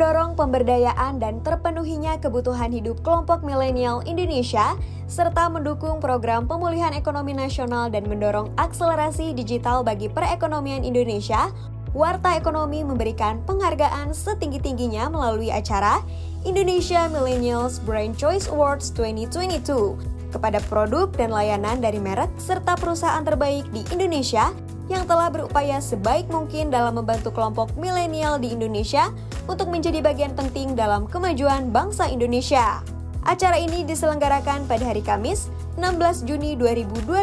mendorong pemberdayaan dan terpenuhinya kebutuhan hidup kelompok milenial Indonesia, serta mendukung program pemulihan ekonomi nasional dan mendorong akselerasi digital bagi perekonomian Indonesia, Warta Ekonomi memberikan penghargaan setinggi-tingginya melalui acara Indonesia Millenials Brand Choice Awards 2022 kepada produk dan layanan dari merek serta perusahaan terbaik di Indonesia yang telah berupaya sebaik mungkin dalam membantu kelompok milenial di Indonesia untuk menjadi bagian penting dalam kemajuan bangsa Indonesia. Acara ini diselenggarakan pada hari Kamis, 16 Juni 2022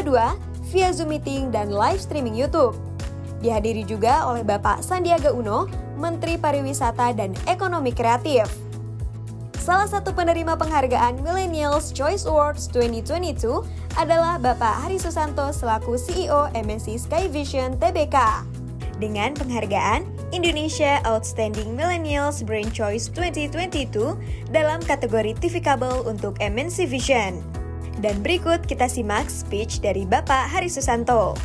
via Zoom meeting dan live streaming YouTube. Dihadiri juga oleh Bapak Sandiaga Uno, Menteri Pariwisata dan Ekonomi Kreatif. Salah satu penerima penghargaan Millenials Choice Awards 2022 adalah Bapak Hary Susanto selaku CEO MNC Sky Vision Tbk. Dengan penghargaan Indonesia Outstanding Millenials Brand Choice 2022 dalam kategori TV kabel untuk MNC Vision. Dan berikut kita simak speech dari Bapak Hary Susanto.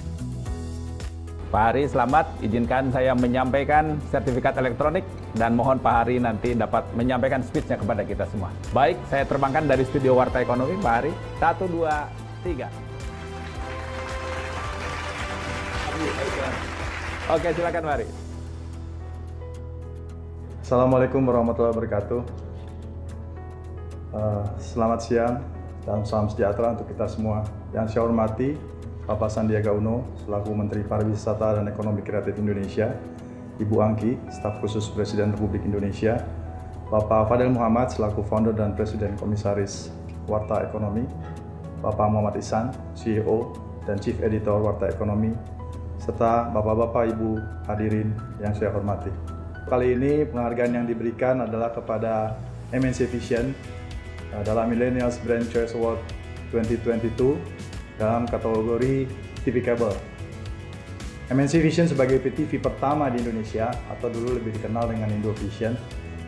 Pak Hary, selamat. Izinkan saya menyampaikan sertifikat elektronik dan mohon Pak Hary nanti dapat menyampaikan speech-nya kepada kita semua. Baik, saya terbangkan dari studio Warta Ekonomi, Pak Hary. 1, 2, 3. Oke, silakan Pak Hary. Assalamualaikum warahmatullahi wabarakatuh. Selamat siang dan salam sejahtera untuk kita semua. Yang saya hormati, Bapak Sandiaga Uno, selaku Menteri Pariwisata dan Ekonomi Kreatif Indonesia, Ibu Angki, Staf Khusus Presiden Republik Indonesia, Bapak Fadel Muhammad, selaku Founder dan Presiden Komisaris Warta Ekonomi, Bapak Muhammad Isan, CEO dan Chief Editor Warta Ekonomi, serta Bapak-Bapak Ibu hadirin yang saya hormati. Kali ini penghargaan yang diberikan adalah kepada MNC Vision dalam Millenials Brand Choice Award 2022, dalam kategori TV kabel. MNC Vision sebagai PTV pertama di Indonesia, atau dulu lebih dikenal dengan IndoVision,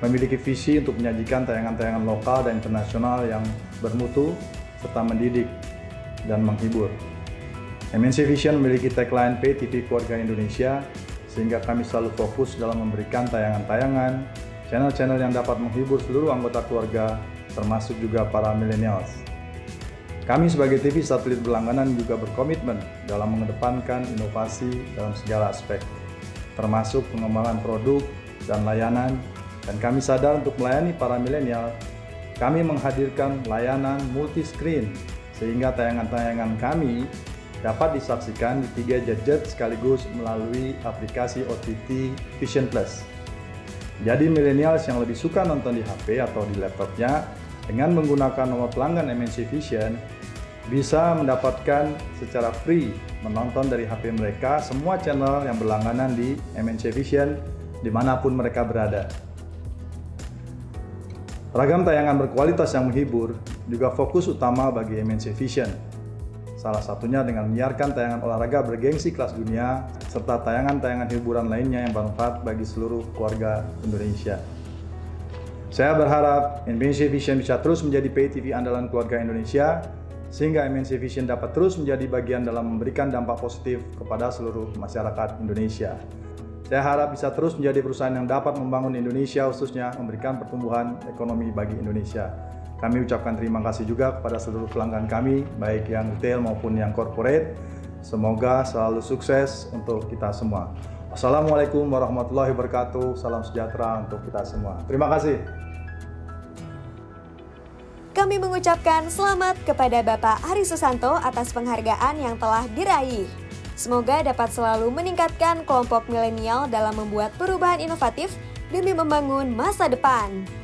memiliki visi untuk menyajikan tayangan-tayangan lokal dan internasional yang bermutu, serta mendidik dan menghibur. MNC Vision memiliki tagline Pay TV Keluarga Indonesia, sehingga kami selalu fokus dalam memberikan tayangan-tayangan, channel-channel yang dapat menghibur seluruh anggota keluarga, termasuk juga para millennials. Kami sebagai TV satelit berlangganan juga berkomitmen dalam mengedepankan inovasi dalam segala aspek, termasuk pengembangan produk dan layanan, dan kami sadar untuk melayani para milenial, kami menghadirkan layanan multi-screen, sehingga tayangan-tayangan kami dapat disaksikan di 3 gadget sekaligus melalui aplikasi OTT Vision Plus. Jadi milenials yang lebih suka nonton di HP atau di laptopnya, dengan menggunakan nomor pelanggan MNC Vision, bisa mendapatkan secara free menonton dari HP mereka semua channel yang berlangganan di MNC Vision dimanapun mereka berada. Ragam tayangan berkualitas yang menghibur juga fokus utama bagi MNC Vision. Salah satunya dengan menyiarkan tayangan olahraga bergengsi kelas dunia serta tayangan-tayangan hiburan lainnya yang bermanfaat bagi seluruh keluarga Indonesia. Saya berharap MNC Vision bisa terus menjadi pay TV andalan keluarga Indonesia, sehingga MNC Vision dapat terus menjadi bagian dalam memberikan dampak positif kepada seluruh masyarakat Indonesia. Saya harap bisa terus menjadi perusahaan yang dapat membangun Indonesia, khususnya memberikan pertumbuhan ekonomi bagi Indonesia. Kami ucapkan terima kasih juga kepada seluruh pelanggan kami, baik yang retail maupun yang corporate. Semoga selalu sukses untuk kita semua. Assalamualaikum warahmatullahi wabarakatuh. Salam sejahtera untuk kita semua. Terima kasih. Kami mengucapkan selamat kepada Bapak Hary Susanto atas penghargaan yang telah diraih. Semoga dapat selalu meningkatkan kelompok milenial dalam membuat perubahan inovatif demi membangun masa depan.